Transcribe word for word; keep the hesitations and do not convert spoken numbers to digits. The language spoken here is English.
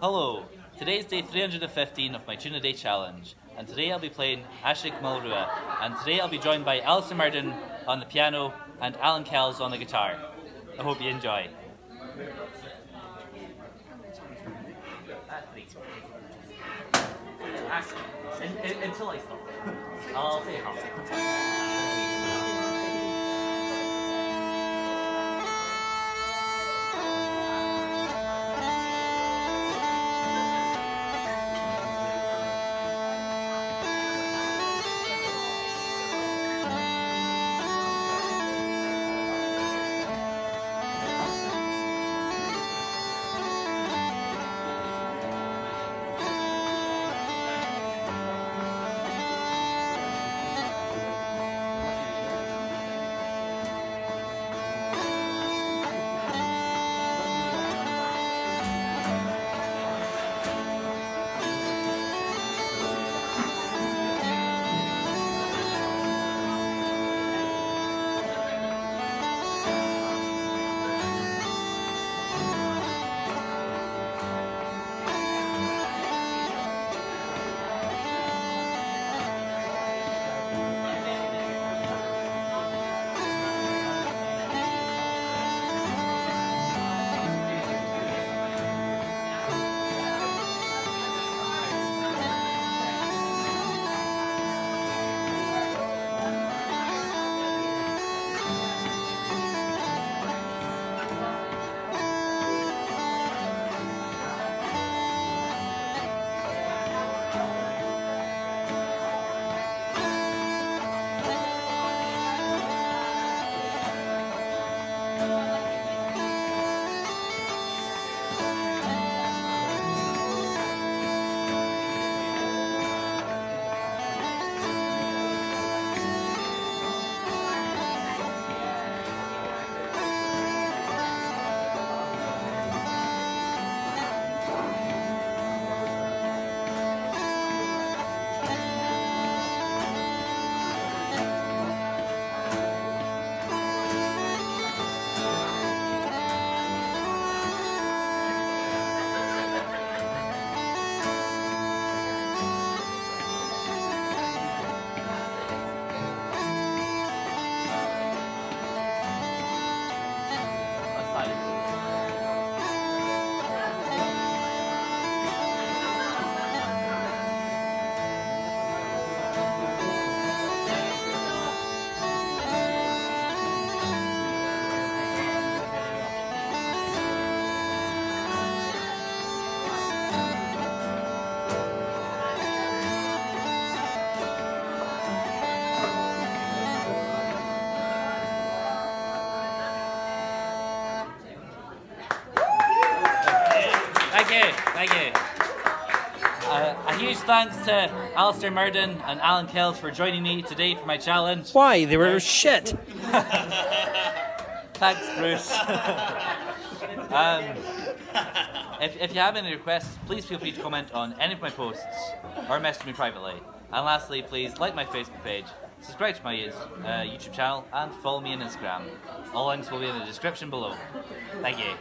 Hello, today is day three hundred fifteen of my Tuna Day Challenge, and today I'll be playing Aiseag Maol Rubha, and today I'll be joined by Alasdair Murden on the piano and Alan Kells on the guitar. I hope you enjoy. Until I stop. I'll say how. Thank you, thank you. Uh, a huge thanks to Alasdair Murden and Alan Kells for joining me today for my challenge. Why? They were shit. Thanks, Bruce. um, if, if you have any requests, please feel free to comment on any of my posts or message me privately. And lastly, please like my Facebook page, subscribe to my uh, YouTube channel, and follow me on Instagram. All links will be in the description below. Thank you.